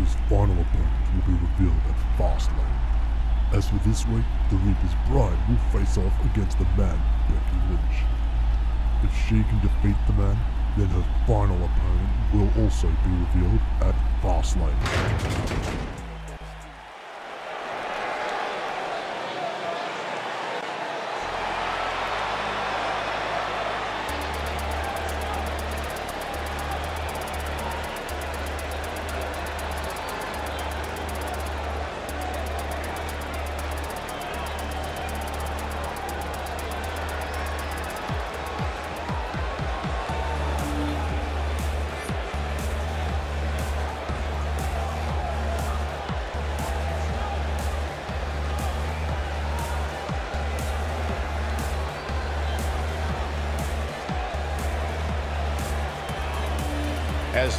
Reaper's final opponent will be revealed at Fastlane. As for this week, the Reaper's bride will face off against the Man, Becky Lynch. If she can defeat the Man, then her final opponent will also be revealed at Fastlane. As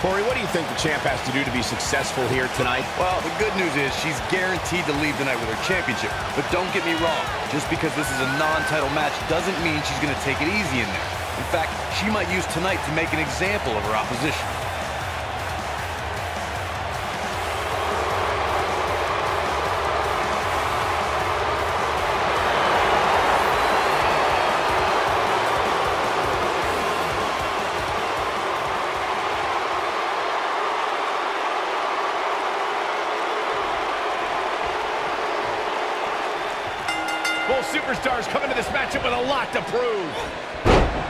Corey, what do you think the champ has to do to be successful here tonight? Well, the good news is she's guaranteed to leave tonight with her championship. But don't get me wrong, just because this is a non-title match doesn't mean she's going to take it easy in there. In fact, she might use tonight to make an example of her opposition. Both superstars come into this matchup with a lot to prove.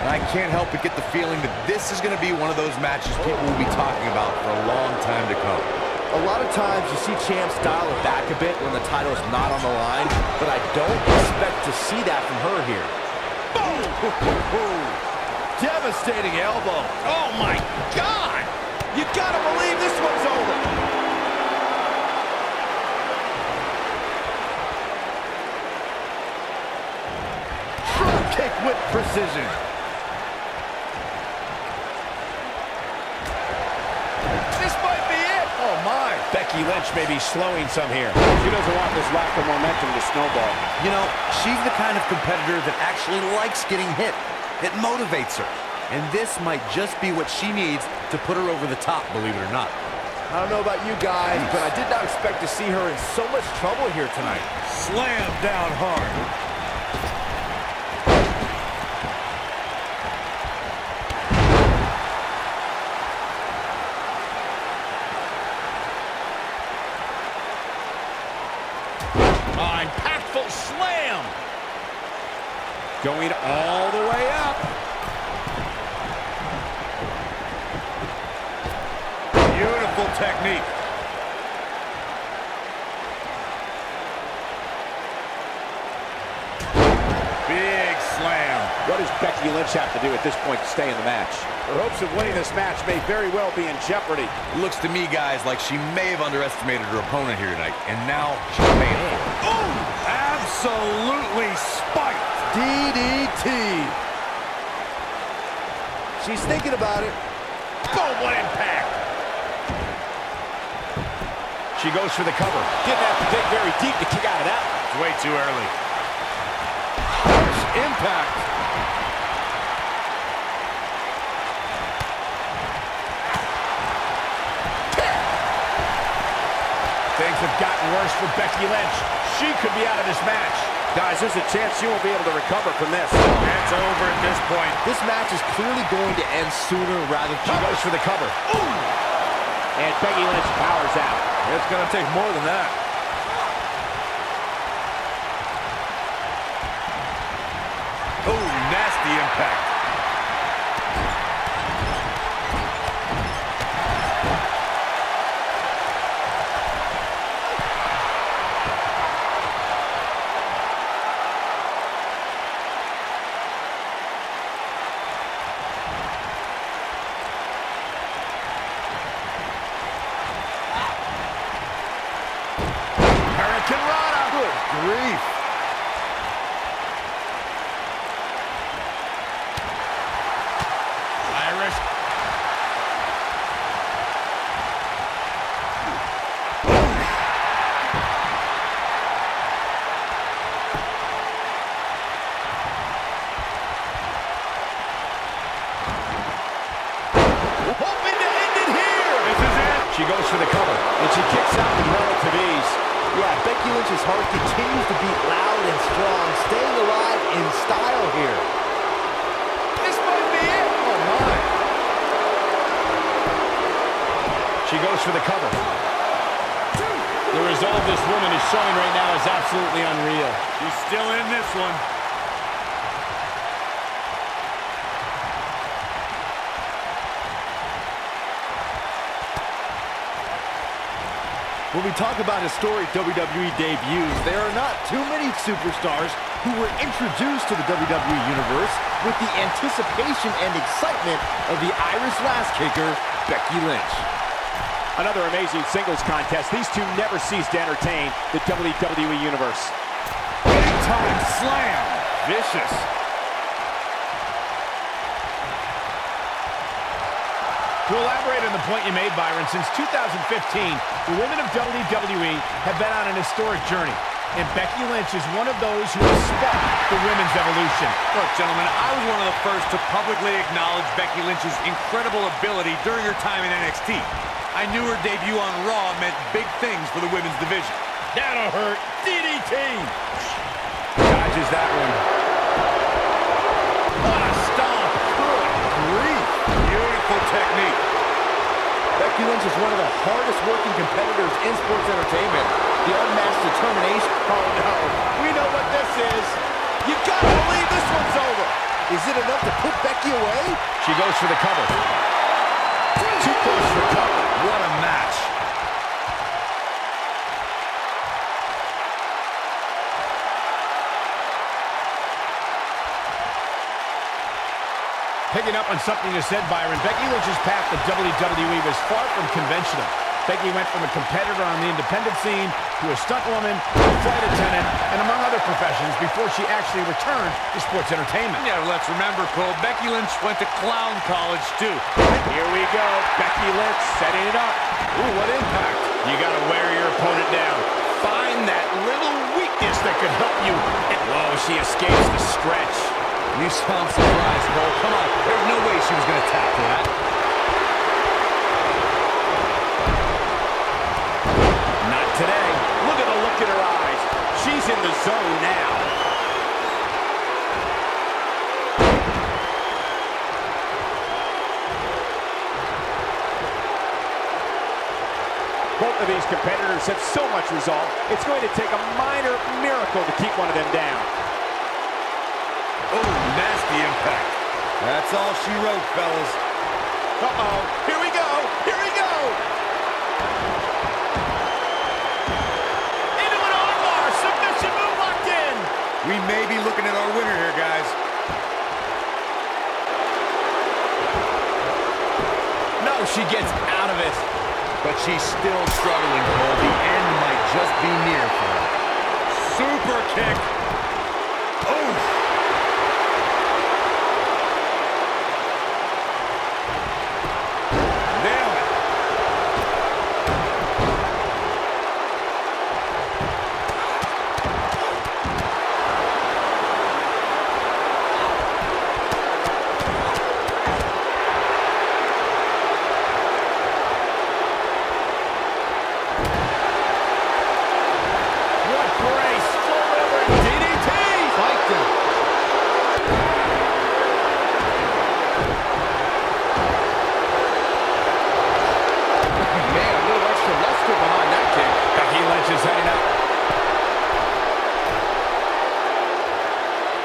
And I can't help but get the feeling that this is going to be one of those matches people will be talking about for a long time to come. A lot of times you see champs dial it back a bit when the title is not on the line, but I don't expect to see that from her here. Boom! Devastating elbow. Oh, my God! You got to believe this one's over. Kick with precision. This might be it. Oh, my. Becky Lynch may be slowing some here. She doesn't want this lack of momentum to snowball. You know, she's the kind of competitor that actually likes getting hit. It motivates her. And this might just be what she needs to put her over the top, believe it or not. I don't know about you guys, but I did not expect to see her in so much trouble here tonight. Slam down hard. Impactful slam. Going all the way up. Beautiful technique. Big slam. What does Becky Lynch have to do at this point to stay in the match? Her hopes of winning this match may very well be in jeopardy. It looks to me, guys, like she may have underestimated her opponent here tonight, and now she may have. Oh, absolutely spiked. DDT. She's thinking about it. Oh, what impact. She goes for the cover. Didn't have to dig very deep to kick out of that. It's way too early. Impact. Things have gotten worse for Becky Lynch. She could be out of this match. Guys, there's a chance she won't be able to recover from this. It's over at this point. This match is clearly going to end sooner rather than... She goes for the cover. Ooh. And Becky Lynch powers out. It's going to take more than that. Oh, nasty impact. She goes for the cover, and she kicks out with relative ease. Yeah, Becky Lynch's heart continues to beat loud and strong, staying alive in style here. This might be it. Oh, my. She goes for the cover. The resolve this woman is showing right now is absolutely unreal. She's still in this one. When we talk about historic WWE debuts, there are not too many superstars who were introduced to the WWE Universe with the anticipation and excitement of the Irish last kicker, Becky Lynch. Another amazing singles contest. These two never cease to entertain the WWE Universe. Big time slam. Vicious. To elaborate on the point you made, Byron, since 2015, the women of WWE have been on an historic journey, and Becky Lynch is one of those who respect the women's evolution. Look, gentlemen, I was one of the first to publicly acknowledge Becky Lynch's incredible ability during her time in NXT. I knew her debut on Raw meant big things for the women's division. That'll hurt. DDT! Dodges that one. What a stomp! Good grief! Beautiful technique. Becky Lynch is one of the hardest-working competitors in sports entertainment. The unmatched determination. Oh, no. We know what this is. You got to believe this one's over. Is it enough to put Becky away? She goes for the cover. Too close for cover. What a match. Picking up on something you said, Byron, Becky Lynch's path to WWE was far from conventional. Becky went from a competitor on the independent scene to a stunt woman, a flight attendant, and among other professions before she actually returned to sports entertainment. Yeah, let's remember, Cole, Becky Lynch went to clown college, too. Here we go. Becky Lynch setting it up. Ooh, what impact. You got to wear your opponent down. Find that little weakness that could help you. Whoa, she escapes the stretch. You sound surprised, Cole. Come on. There's no way she was going to tap that. Not today. Look at the look in her eyes. She's in the zone now. Both of these competitors have so much resolve, it's going to take a minor miracle to keep one of them down. Oh, nasty impact. That's all she wrote, fellas. Uh-oh. Here we go. Here we go. Into an armbar. Submission move locked in. We may be looking at our winner here, guys. No, she gets out of it. But she's still struggling, Cole. The end might just be near for her. Super kick. Oh.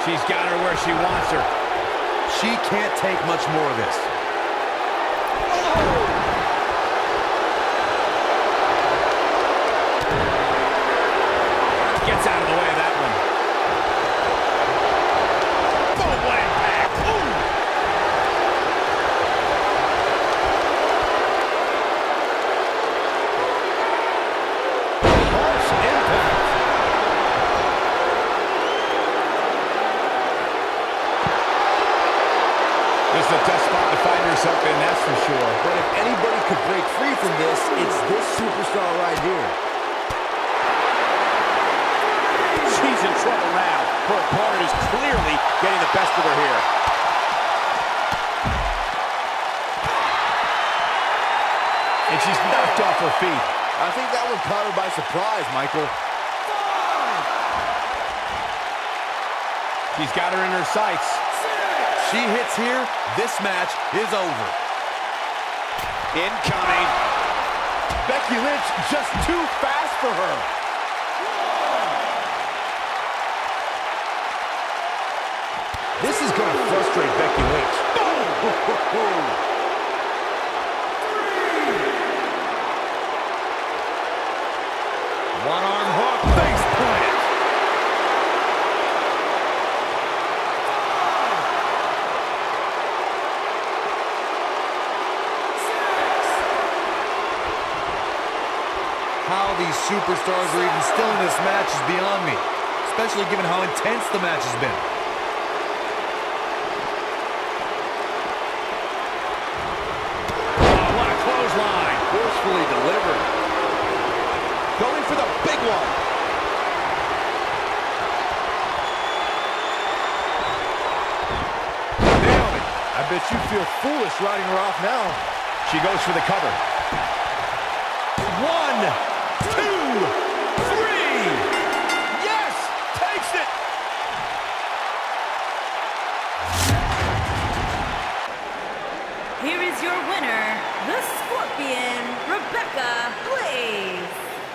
She's got her where she wants her. She can't take much more of this. Oh! Gets out of the way of that one. Full blast back. Ooh! Harsh impact. It's a tough spot to find yourself in, that's for sure. But if anybody could break free from this, it's this superstar right here. She's in trouble now. Her opponent is clearly getting the best of her here. And she's knocked off her feet. I think that one caught her by surprise, Michael. She's got her in her sights. She hits here, this match is over. Incoming. Becky Lynch just too fast for her. This is going to frustrate Becky Lynch. One-arm hook, face plant. How these superstars are even still in this match is beyond me, especially given how intense the match has been. Delivered. Going for the big one. Nailed it. I bet you feel foolish riding her off now. She goes for the cover. 1, 2, 3. Yes! Takes it! Here is your winner, the Scorpion. Rebecca, please.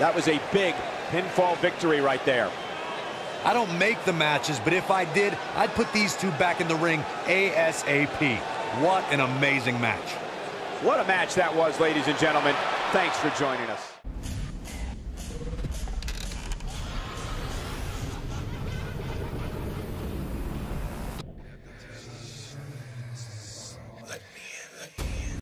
That was a big pinfall victory right there. I don't make the matches, but if I did, I'd put these two back in the ring ASAP. What an amazing match. What a match that was, ladies and gentlemen. Thanks for joining us.